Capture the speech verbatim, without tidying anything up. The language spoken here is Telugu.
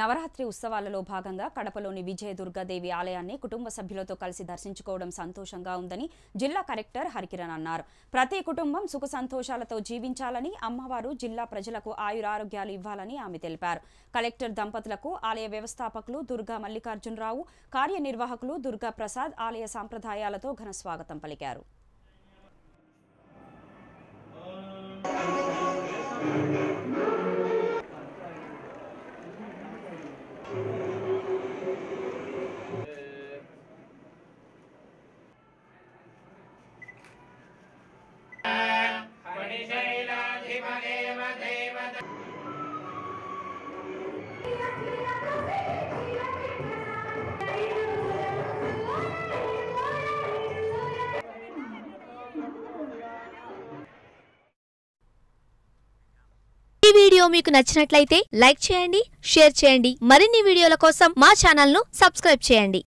నవరాత్రి ఉత్సవాలలో భాగంగా కడపలోని విజయ దుర్గా దేవి ఆలయాన్ని కుటుంబ సభ్యులతో కలిసి దర్శించుకోవడం సంతోషంగా ఉందని జిల్లా కలెక్టర్ హరికిరన్ అన్నారు. ప్రతి కుటుంబం సుఖ సంతోషాలతో జీవించాలని అమ్మవారు జిల్లా ప్రజలకు ఆయురారోగ్యాలు ఇవ్వాలని ఆమె తెలిపారు. కలెక్టర్ దంపతులకు ఆలయ వ్యవస్థాపకులు దుర్గా మల్లికార్జునరావు, కార్యనిర్వాహకులు దుర్గా ప్రసాద్ ఆలయ సాంప్రదాయాలతో ఘన స్వాగతం పలికారు. ఈ వీడియో మీకు నచ్చినట్లయితే లైక్ చేయండి, షేర్ చేయండి. మరిన్ని వీడియోల కోసం మా ఛానల్ ను సబ్స్క్రైబ్ చేయండి.